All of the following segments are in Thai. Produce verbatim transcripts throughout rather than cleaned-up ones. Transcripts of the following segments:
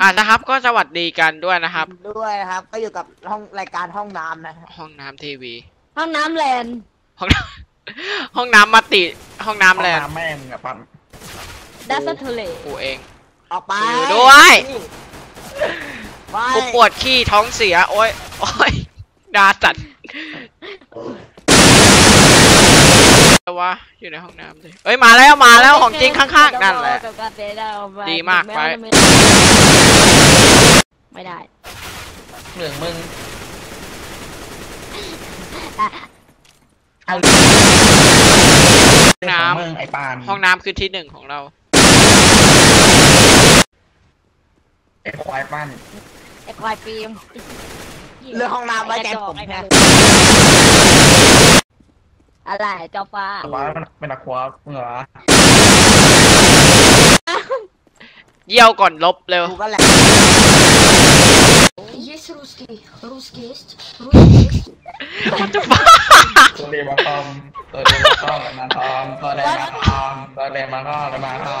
อ่ะนะครับก็สวัสดีกันด้วยนะครับด้วยนะครับก็อยู่กับห้องรายการห้องน้ำนะห้องน้ำทีวีห้องน้ำแลนห้องน้ำห้องน้ำมาติห้องน้ำแลนแม่งอะปั๊มดัซเทเลกูเองออกไปด้วยกูปวดขี้ท้องเสียโอ้ยโอ้ยดาจัดวะอยู่ในห้องน้ำเลยเอ้ยมาแล้วมาแล้วของจริงข้างๆนั่นแหละดีมากไปไม่ได้เหนื่อยมึงเอาน้ำไอ้ปานห้องน้ำคือที่หนึ่งของเราไอ้ควายปั้นไอ้ควายฟิล์มเรื่องห้องน้ำไว้แกผมนะอะไรเจ้าฟ้าฟ้าเป็นนักควาเหงื่อเยี่ยวก่อนลบเร็วมันจะบ้าตัวเดมาทอมตัวเดมาทอมมาทอมตัวเดมาทอมตัวเดมาทอมมาทอม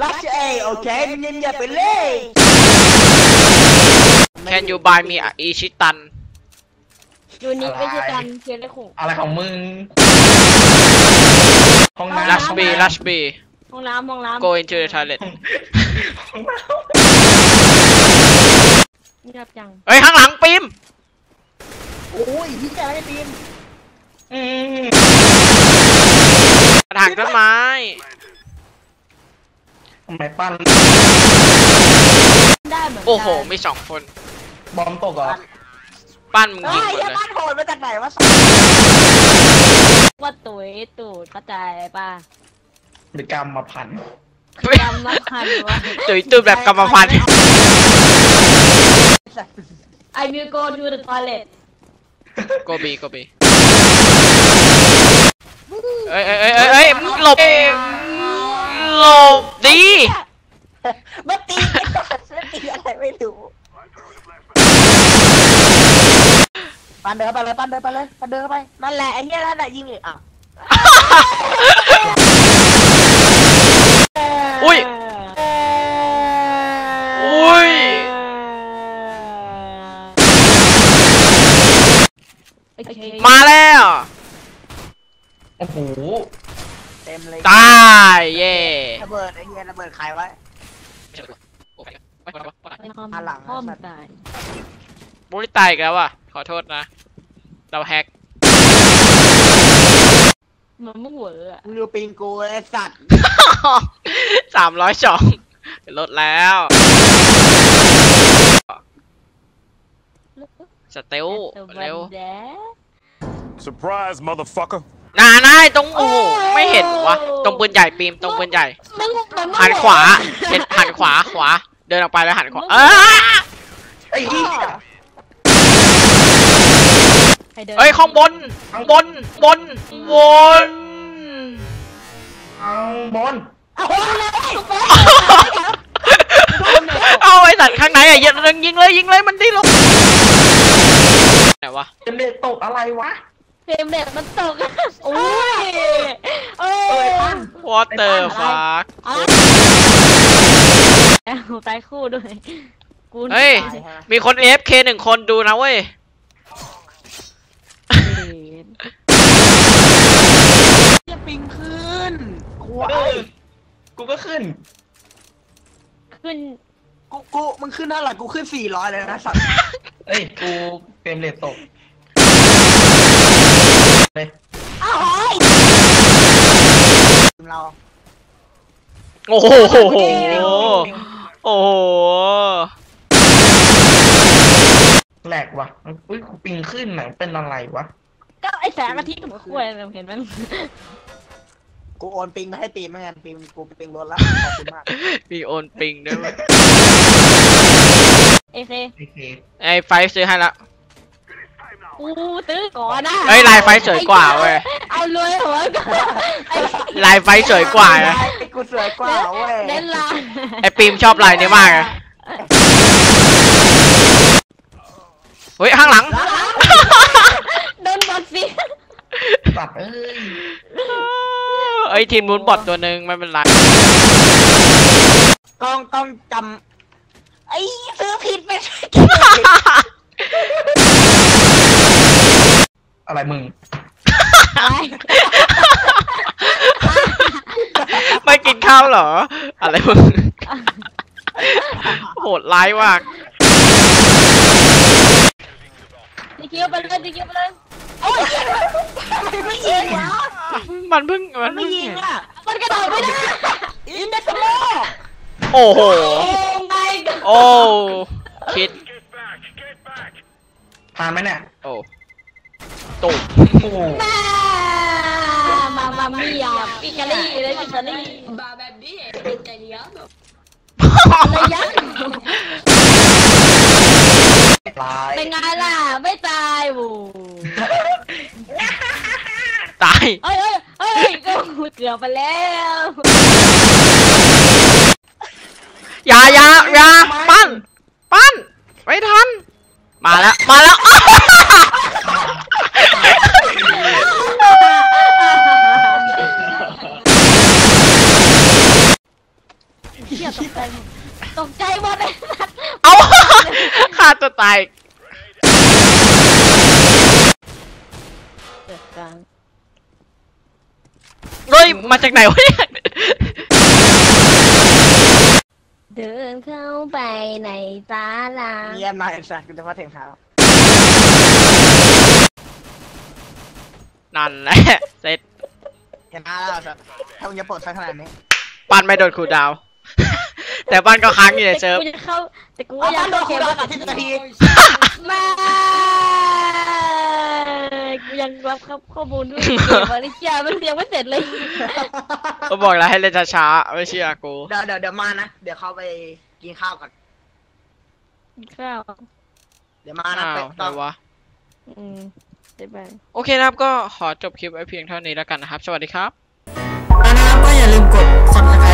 ล็อกเอโอเคยินอย่าไปเล่ย Can you buy me อิชิตันยูนิคไม่ใช่ตันเคียนได้ขู่อะไรของมึงห้องน้ำลัชบีลัชบีห้องน้ำห้องน้ำ Go into the toilet นี่รับจังเฮ้ยข้างหลังปิมโอ้ยพี่แกไม่ปิมกระถางต้นไม้ทำไมปั้นได้เหมือนกันโอ้โหมีสองคนบอมตกอ่ะปั้นมึงยิงหมดเลยปั้นโหดมาจากไหนวะว่าตุ๋ยตูดเข้าใจป่ะหรือกรรมมาพันกรรมมาพันวะตุ๋ยตูดแบบกรรมมาพัน I will go to the toilet โกบีโกบีเอ้ยเอ้ยเอ้ยเอ้ยหลบหลบดีมาตีมาตีอะไรไม่รู้ปั้นเดินไปเลยปั้นเดินไปเลยปั้นเดินไปนั่นแหละไอ้เนี้ยนั่นแหละยิงอีกอ่ะอุ้ยอุ้ยมาแล้วโอ้โหเต็มเลยตายเย่ระเบิดไอ้เนี้ยระเบิดใครวะอันหลังพ่อมาตายบุรีตายกันวะขอโทษนะเราแฮกมันไม่หัวเลยอะดูปิงกูไอสัตว์สามร้อยสองลดแล้วสเตลเร็วน่าน่าตรงโอ้ไม่เห็นวะตรงปืนใหญ่ปีมตรงปืนใหญ่หันขวาเห็นหันขวาขวาเดินออกไปแล้วหันขวาเฮ้ยข้างบนข้างบนบนบนเอาบนเอาไอ้สัตว์ข้างไหนอะยิงเลยยิงเลยยิงเลยมันที่ลงไหนวะเต็มเด็กตกอะไรวะเต็มเด็กมันตกโอ้ยโอ้ยวอเตอร์ฟาร์กตายคู่ด้วยเฮ้ยมีคน เอ เอฟ เค หนึ่งคนดูนะเว้ยจะปิงขึ้นกูกูก็ขึ้นขึ้นกูกูมันขึ้นเท่าไหร่กูขึ้นสี่ร้อยเลยนะสัตว์เอ้ยกูเฟรมเรทตกเลยอ้าวเราโอ้โหโอ้โหแหลกวะอุ้ยกูปิงขึ้นไหนเป็นอะไรวะก็ไอแสงอาทิตย์มันคุ้ยเราเห็นมันกูโอนปิงมาให้ปีเมื่อไงปีกูปิงรถแล้วขอบคุณมากปีโอนปิงด้วยวะเอเคไอไฟซื้อให้ละกูซื้อก่อนนะเฮ้ยลายไฟสวยกว่าเว้ยเอาเลยเหรอลายไฟสวยกว่านะกูสวยกว่าเว้ยเล่นลายไอปีมชอบลายนี้มากนะเฮ้ยข้างหลังโดนบอทสิบอทเอ้ยไอทีมลุ้นบอทตัวหนึ่งไม่เป็นไร ต้องต้องจำไอ้ซื้อผิดไปอะไรมึงไม่กินข้าวเหรออะไรมึงโหดร้ายว่ะดิคิวไปเลยดิคิวไปเลยโอ้ยไม่ยิงอ่ะมันเพิ่งมันไม่ยิงอ่ะมันกระโดดไม่ได้อินเดสโมโอ้โหโอ้คิดทานไหมเนี่ยโอ้ตกมามาเมียพิจารีเลยพิจารีบาแบบนี้พิจารีอ่ะเป็นไงล่ะไม่ตายบูตายเอ้ยเอ้ยก็เกือบไปแล้วอย่าอย่าอย่าปั้นปั้นไม่ทันมาแล้วมาแล้วตกใจตกใจหมดเลยเอาฆ่าตัวตายเฮ้ยมาจากไหนวะเนี่ยเดินเข้าไปในศาลาเยี่ยมมากสัตว์คุณจะพาถึงเขานั่นแหละเสร็จเห็นหน้าแล้วสัตว์ถ้ามึงจะปลดซะขนาดนี้ปั้นไม่โดนครูดาวแต่บ้านก็ค้างอยู่ในเซิร์ฟแต่กูยังโดนขู่รับกับที่นาทีมากูยังรับข้อมูลด้วยวันนี้เชียร์มันยังไม่เสร็จเลยก็บอกแล้วให้เล่นช้าๆไม่เชื่อกูเดี๋ยวเดี๋ยวเดี๋ยวมานะเดี๋ยวเขาไปกินข้าวก่อนกินข้าวเดี๋ยวมานะไปต่อวะอืมเดี๋ยวไปโอเคนะครับก็ขอจบคลิปไว้เพียงเท่านี้แล้วกันนะครับสวัสดีครับนะครับก็อย่าลืมกดซับสไคร